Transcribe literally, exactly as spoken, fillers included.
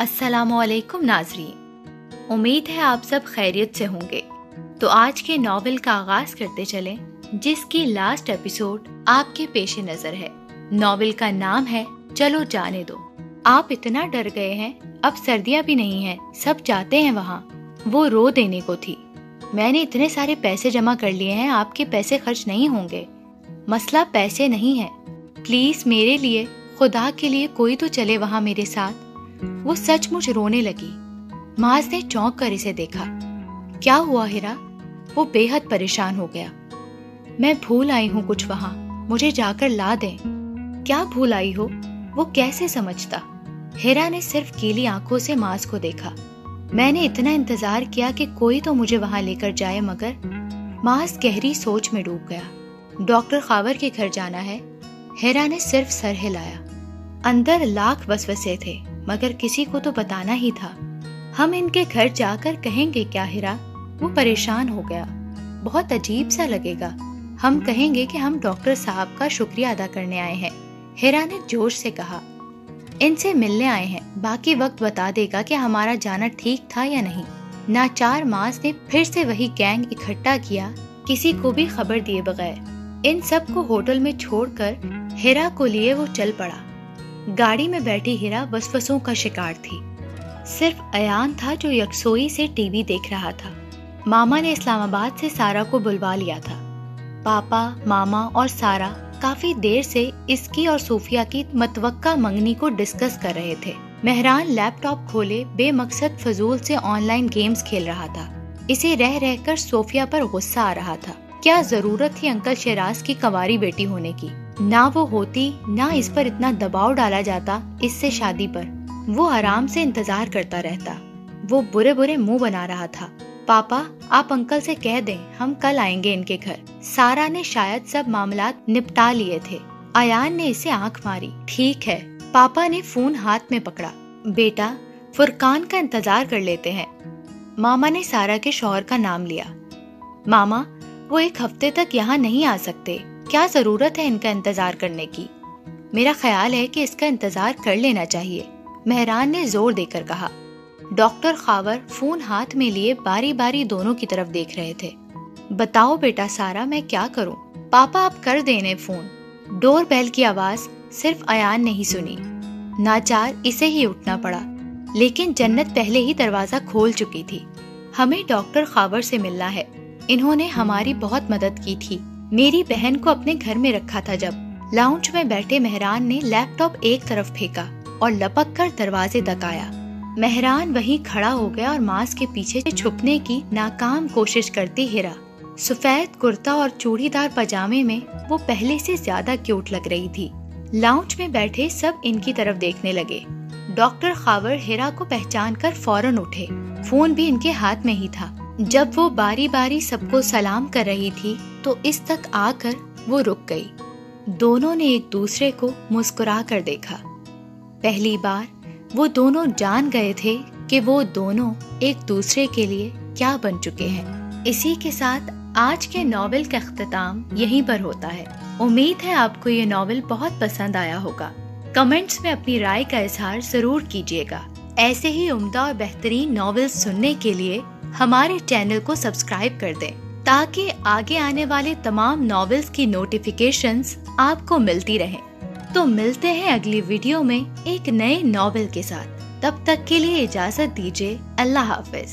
अस्सलामुअलैकुम नाजरीन, उम्मीद है आप सब खैरियत से होंगे। तो आज के नॉवेल का आगाज करते चलें, जिसकी लास्ट एपिसोड आपके पेश नजर है। नॉवेल का नाम है चलो जाने दो। आप इतना डर गए हैं, अब सर्दियां भी नहीं है, सब जाते हैं वहाँ। वो रो देने को थी। मैंने इतने सारे पैसे जमा कर लिए हैं, आपके पैसे खर्च नहीं होंगे। मसला पैसे नहीं है, प्लीज मेरे लिए, खुदा के लिए कोई तो चले वहाँ मेरे साथ। वो सचमुच रोने लगी। माज ने चौंक कर इसे देखा। क्या हुआ हिरा? वो बेहद परेशान हो गया। मैं भूल आई हूँ कुछ वहाँ, मुझे जाकर ला दें। क्या भूल आई हो? वो कैसे समझता? हिरा ने सिर्फ गीली आंखों से माज को देखा। मैंने इतना इंतजार किया कि कोई तो मुझे वहाँ लेकर जाए, मगर माज गहरी सोच में डूब गया। डॉक्टर खावर के घर जाना है। हिरा ने सिर्फ सर हिलाया। अंदर लाख वसवसे थे, मगर किसी को तो बताना ही था। हम इनके घर जाकर कहेंगे क्या हिरा? वो परेशान हो गया। बहुत अजीब सा लगेगा। हम कहेंगे कि हम डॉक्टर साहब का शुक्रिया अदा करने आए हैं, हिरा ने जोश से कहा। इनसे मिलने आए हैं, बाकी वक्त बता देगा कि हमारा जाना ठीक था या नहीं। नाचार मास ने फिर से वही गैंग इकट्ठा किया, किसी को भी खबर दिए बगैर। इन सब को होटल में छोड़कर हिरा को लिए वो चल पड़ा। गाड़ी में बैठी हिरा वसवसों का शिकार थी। सिर्फ अयान था जो यकसोई से टीवी देख रहा था। मामा ने इस्लामाबाद से सारा को बुलवा लिया था। पापा, मामा और सारा काफी देर से इसकी और सूफिया की मतवक्का मंगनी को डिस्कस कर रहे थे। मेहरान लैपटॉप खोले बेमकसद फजूल से ऑनलाइन गेम्स खेल रहा था। इसे रह रहकर सूफिया पर गुस्सा आ रहा था। क्या जरूरत थी अंकल शहराज की कंवारी बेटी होने की? ना वो होती, ना इस पर इतना दबाव डाला जाता। इससे शादी पर वो आराम से इंतजार करता रहता। वो बुरे बुरे मुंह बना रहा था। पापा, आप अंकल से कह दें हम कल आएंगे इनके घर। सारा ने शायद सब मामलात निपटा लिए थे। अयान ने इसे आंख मारी। ठीक है। पापा ने फोन हाथ में पकड़ा। बेटा, फुरकान का इंतजार कर लेते हैं। मामा ने सारा के शौहर का नाम लिया। मामा, वो एक हफ्ते तक यहाँ नहीं आ सकते, क्या जरूरत है इनका इंतजार करने की? मेरा ख्याल है कि इसका इंतजार कर लेना चाहिए, मेहरान ने जोर देकर कहा। डॉक्टर खावर फोन हाथ में लिए बारी बारी दोनों की तरफ देख रहे थे। बताओ बेटा सारा, मैं क्या करूं? पापा, आप कर देने फोन। डोर बेल की आवाज सिर्फ अयान ने ही सुनी। नाचार इसे ही उठना पड़ा, लेकिन जन्नत पहले ही दरवाजा खोल चुकी थी। हमें डॉक्टर खावर से मिलना है, इन्होंने हमारी बहुत मदद की थी। मेरी बहन को अपने घर में रखा था। जब लाउंज में बैठे मेहरान ने लैपटॉप एक तरफ फेंका और लपक कर दरवाजे तक आया। मेहरान वहीं खड़ा हो गया और मास के पीछे छुपने की नाकाम कोशिश करती हिरा। सफेद कुर्ता और चूड़ीदार पजामे में वो पहले से ज्यादा क्यूट लग रही थी। लाउंज में बैठे सब इनकी तरफ देखने लगे। डॉक्टर खावर हिरा को पहचान कर फौरन उठे। फोन भी इनके हाथ में ही था। जब वो बारी बारी सबको सलाम कर रही थी तो इस तक आकर वो रुक गई। दोनों ने एक दूसरे को मुस्कुरा कर देखा। पहली बार वो दोनों जान गए थे कि वो दोनों एक दूसरे के लिए क्या बन चुके हैं। इसी के साथ आज के नॉवेल का अख्तिताम यहीं पर होता है। उम्मीद है आपको ये नॉवेल बहुत पसंद आया होगा। कमेंट्स में अपनी राय का इजहार जरूर कीजिएगा। ऐसे ही उम्दा और बेहतरीन नॉवेल्स सुनने के लिए हमारे चैनल को सब्सक्राइब कर दें, ताकि आगे आने वाले तमाम नॉवेल्स की नोटिफिकेशंस आपको मिलती रहें। तो मिलते हैं अगली वीडियो में एक नए नॉवेल के साथ। तब तक के लिए इजाजत दीजिए। अल्लाह हाफिज।